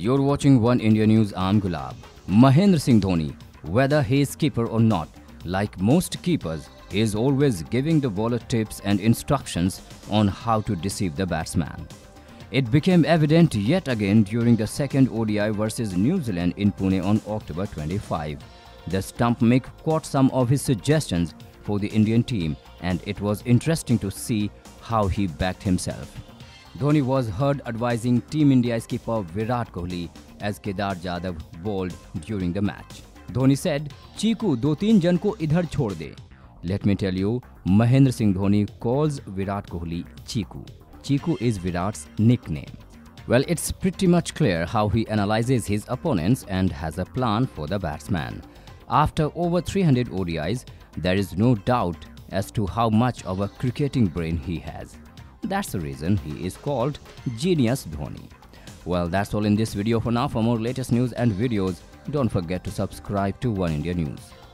You're watching One India News. I'm Gulab. Mahendra Singh Dhoni, whether he is keeper or not, like most keepers, he is always giving the bowler tips and instructions on how to deceive the batsman. It became evident yet again during the second ODI versus New Zealand in Pune on October 25. The stump mic caught some of his suggestions for the Indian team, and it was interesting to see how he backed himself. Dhoni was heard advising Team India's keeper Virat Kohli as Kedar Jadhav bowled during the match. Dhoni said, "Chiku, do teen jan ko idhar chhod de." Let me tell you, Mahendra Singh Dhoni calls Virat Kohli Chiku. Chiku is Virat's nickname. Well, it's pretty much clear how he analyzes his opponents and has a plan for the batsman. After over 300 ODIs, there is no doubt as to how much of a cricketing brain he has. That's the reason he is called Genius Dhoni. Well, that's all in this video for now. For more latest news and videos, don't forget to subscribe to One India News.